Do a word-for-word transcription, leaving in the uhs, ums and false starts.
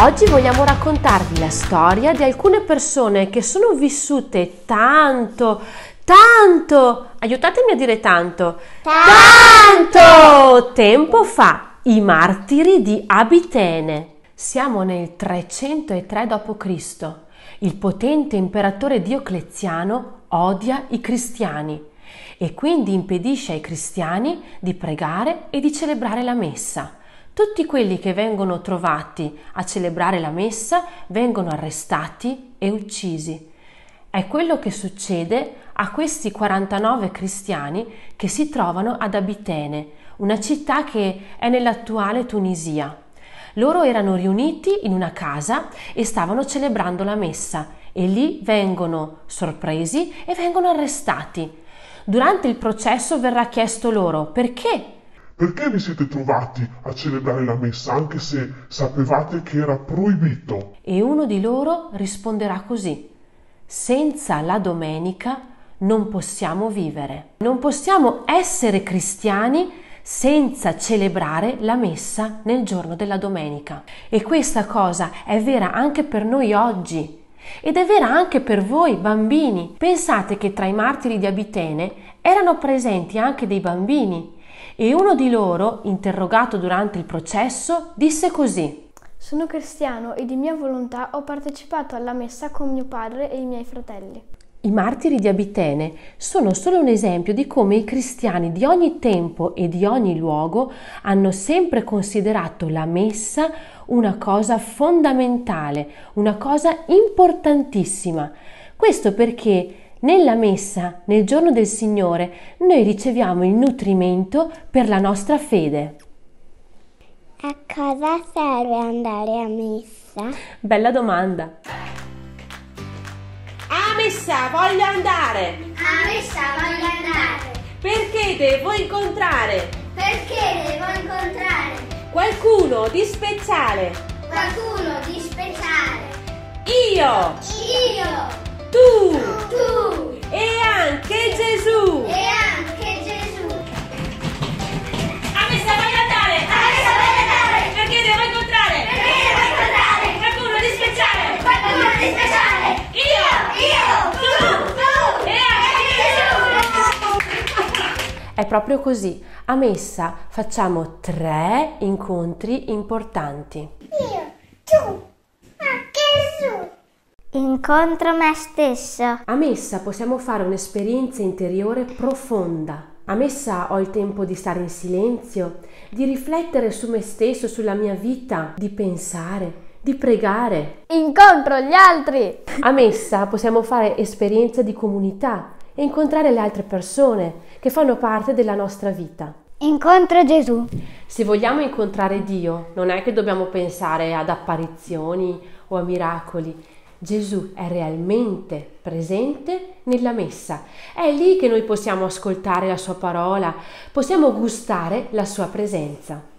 Oggi vogliamo raccontarvi la storia di alcune persone che sono vissute tanto, tanto, aiutatemi a dire tanto, tanto tempo fa, i martiri di Abitene. Siamo nel trecentotre dopo Cristo. Il potente imperatore Diocleziano odia i cristiani e quindi impedisce ai cristiani di pregare e di celebrare la messa. Tutti quelli che vengono trovati a celebrare la messa vengono arrestati e uccisi. È quello che succede a questi quarantanove cristiani che si trovano ad Abitene, una città che è nell'attuale Tunisia. Loro erano riuniti in una casa e stavano celebrando la messa e lì vengono sorpresi e vengono arrestati. Durante il processo verrà chiesto loro perché Perché vi siete trovati a celebrare la messa, anche se sapevate che era proibito? E uno di loro risponderà così: senza la domenica non possiamo vivere. Non possiamo essere cristiani senza celebrare la messa nel giorno della domenica. E questa cosa è vera anche per noi oggi. Ed è vera anche per voi bambini. Pensate che tra i martiri di Abitene erano presenti anche dei bambini. E uno di loro, interrogato durante il processo, disse così: sono cristiano e di mia volontà ho partecipato alla messa con mio padre e i miei fratelli. I martiri di Abitene sono solo un esempio di come i cristiani di ogni tempo e di ogni luogo hanno sempre considerato la messa una cosa fondamentale, una cosa importantissima. Questo perché nella messa, nel giorno del Signore, noi riceviamo il nutrimento per la nostra fede. A cosa serve andare a messa? Bella domanda! A messa voglio andare! A messa voglio andare! Perché devo incontrare? Perché devo incontrare? Qualcuno di speciale! Qualcuno di speciale! Io! Io! Tu, tu e anche Gesù, e anche Gesù. A messa voglio andare, a messa voglio andare, perché devo incontrare, perché devo incontrare qualcuno di speciale, qualcuno di speciale. Io, io, tu, tu e anche Gesù. È proprio così. A messa facciamo tre incontri importanti. Io, tu. Incontro me stesso. A messa possiamo fare un'esperienza interiore profonda. A messa ho il tempo di stare in silenzio, di riflettere su me stesso, sulla mia vita, di pensare, di pregare. Incontro gli altri. A messa possiamo fare esperienza di comunità e incontrare le altre persone che fanno parte della nostra vita. Incontro Gesù. Se vogliamo incontrare Dio, non è che dobbiamo pensare ad apparizioni o a miracoli. Gesù è realmente presente nella messa. È lì che noi possiamo ascoltare la sua parola, possiamo gustare la sua presenza.